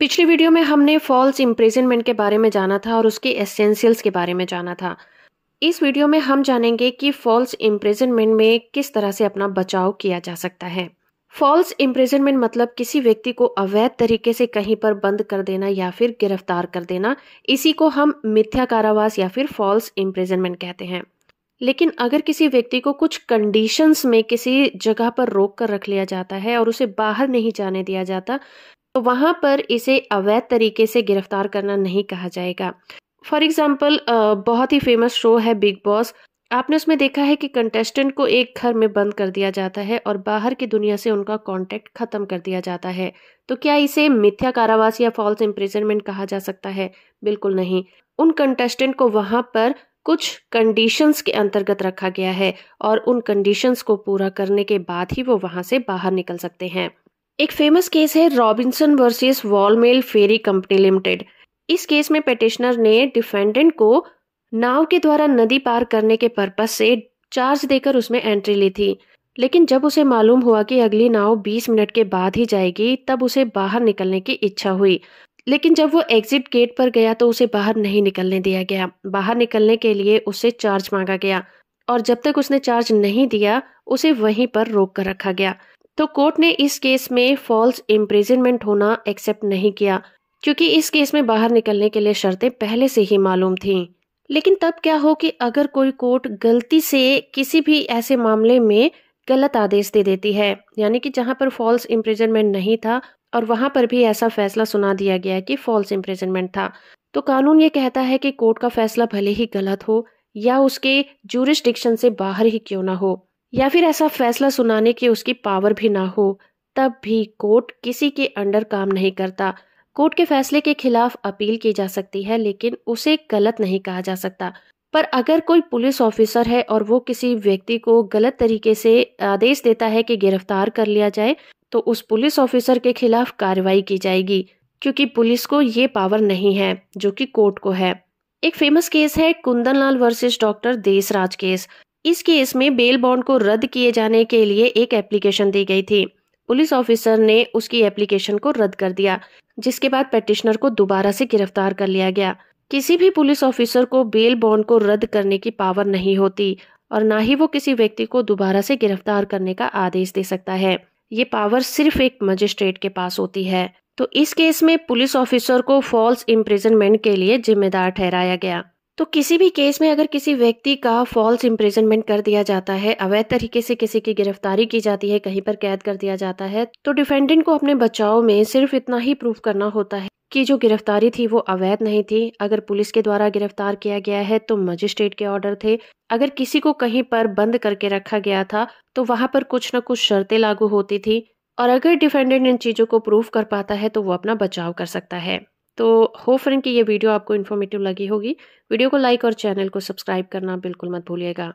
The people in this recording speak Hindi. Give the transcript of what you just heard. पिछली वीडियो में हमने फॉल्स इम्प्रिजनमेंट के बारे में जाना था और उसके एसेंशियल्स के बारे में जाना था। इस वीडियो में हम जानेंगे कि फॉल्स इम्प्रिजनमेंट में किस तरह से अपना बचाव किया जा सकता है। फॉल्स इम्प्रिजनमेंट मतलब किसी व्यक्ति को अवैध तरीके से कहीं पर बंद कर देना या फिर गिरफ्तार कर देना, इसी को हम मिथ्या कारावास या फिर फॉल्स इम्प्रिजनमेंट कहते हैं। लेकिन अगर किसी व्यक्ति को कुछ कंडीशंस में किसी जगह पर रोक कर रख लिया जाता है और उसे बाहर नहीं जाने दिया जाता, तो वहां पर इसे अवैध तरीके से गिरफ्तार करना नहीं कहा जाएगा। फॉर एग्जाम्पल, बहुत ही फेमस शो है बिग बॉस। आपने उसमें देखा है कि कंटेस्टेंट को एक घर में बंद कर दिया जाता है और बाहर की दुनिया से उनका कांटेक्ट खत्म कर दिया जाता है। तो क्या इसे मिथ्या कारावास या फॉल्स इम्प्रिजनमेंट कहा जा सकता है? बिल्कुल नहीं। उन कंटेस्टेंट को वहां पर कुछ कंडीशंस के अंतर्गत रखा गया है और उन कंडीशंस को पूरा करने के बाद ही वो वहां से बाहर निकल सकते हैं। एक फेमस केस है रॉबिन्सन वर्सेस वॉलमेल फेरी कंपनी लिमिटेड। इस केस में पेटिशनर ने डिफेंडेंट को नाव के द्वारा नदी पार करने के पर्पस से चार्ज देकर उसमें एंट्री ली थी, लेकिन जब उसे मालूम हुआ कि अगली नाव 20 मिनट के बाद ही जाएगी, तब उसे बाहर निकलने की इच्छा हुई। लेकिन जब वो एग्जिट गेट पर गया तो उसे बाहर नहीं निकलने दिया गया। बाहर निकलने के लिए उससे चार्ज मांगा गया और जब तक उसने चार्ज नहीं दिया उसे वहीं पर रोक कर रखा गया। तो कोर्ट ने इस केस में फॉल्स इम्प्रिजनमेंट होना एक्सेप्ट नहीं किया, क्योंकि इस केस में बाहर निकलने के लिए शर्तें पहले से ही मालूम थीं। लेकिन तब क्या हो कि अगर कोई कोर्ट गलती से किसी भी ऐसे मामले में गलत आदेश दे देती है, यानी कि जहां पर फॉल्स इम्प्रिजनमेंट नहीं था और वहां पर भी ऐसा फैसला सुना दिया गया कि फॉल्स इम्प्रिजनमेंट था, तो कानून ये कहता है कि कोर्ट का फैसला भले ही गलत हो या उसके ज्यूरिसडिक्शन से बाहर ही क्यों ना हो, या फिर ऐसा फैसला सुनाने की उसकी पावर भी ना हो, तब भी कोर्ट किसी के अंडर काम नहीं करता। कोर्ट के फैसले के खिलाफ अपील की जा सकती है, लेकिन उसे गलत नहीं कहा जा सकता। पर अगर कोई पुलिस ऑफिसर है और वो किसी व्यक्ति को गलत तरीके से आदेश देता है कि गिरफ्तार कर लिया जाए, तो उस पुलिस ऑफिसर के खिलाफ कार्रवाई की जाएगी, क्योंकि पुलिस को ये पावर नहीं है जो कि कोर्ट को है। एक फेमस केस है Kundan Lal versus doctor Deshraj case. इस केस में बेल बॉन्ड को रद्द किए जाने के लिए एक एप्लीकेशन दी गई थी। पुलिस ऑफिसर ने उसकी एप्लीकेशन को रद्द कर दिया, जिसके बाद पेटिशनर को दोबारा से गिरफ्तार कर लिया गया। किसी भी पुलिस ऑफिसर को बेल बॉन्ड को रद्द करने की पावर नहीं होती और ना ही वो किसी व्यक्ति को दोबारा से गिरफ्तार करने का आदेश दे सकता है। ये पावर सिर्फ एक मजिस्ट्रेट के पास होती है। तो इस केस में पुलिस ऑफिसर को फॉल्स इम्प्रिजनमेंट के लिए जिम्मेदार ठहराया गया। तो किसी भी केस में अगर किसी व्यक्ति का फॉल्स इम्प्रिजनमेंट कर दिया जाता है, अवैध तरीके से किसी की गिरफ्तारी की जाती है, कहीं पर कैद कर दिया जाता है, तो डिफेंडेंट को अपने बचाव में सिर्फ इतना ही प्रूफ करना होता है कि जो गिरफ्तारी थी वो अवैध नहीं थी। अगर पुलिस के द्वारा गिरफ्तार किया गया है तो मजिस्ट्रेट के ऑर्डर थे। अगर किसी को कहीं पर बंद करके रखा गया था तो वहां पर कुछ न कुछ शर्तें लागू होती थी, और अगर डिफेंडेंट इन चीजों को प्रूव कर पाता है तो वो अपना बचाव कर सकता है। तो होप फ्रेंड कि ये वीडियो आपको इन्फॉर्मेटिव लगी होगी। वीडियो को लाइक और चैनल को सब्सक्राइब करना बिल्कुल मत भूलिएगा।